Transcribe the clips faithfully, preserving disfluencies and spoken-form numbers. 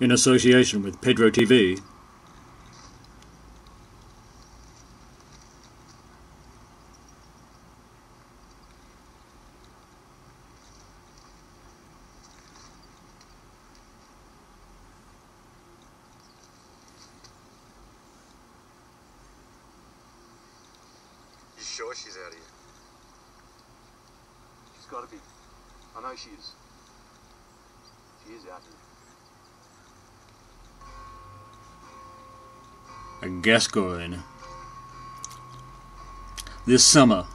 in association with Pedro T V. You sure she's out here? She's got to be. I know she is. She is out here. A Gas Coin. This summer,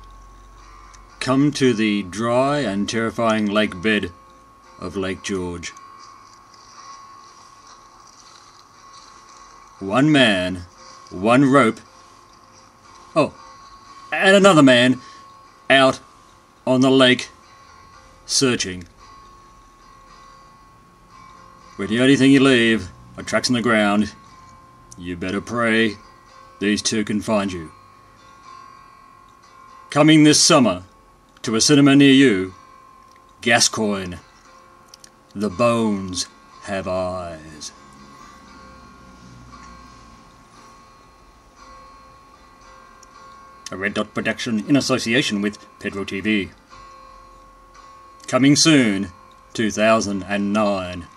come to the dry and terrifying lake bed of Lake George. One man, one rope, oh, and another man out on the lake searching, where the only thing you leave are tracks on the ground. You better pray these two can find you. Coming this summer to a cinema near you, Gas Coin, The Bones Have Eyes. A Red Dot production in association with Pedro T V. Coming soon, two thousand nine.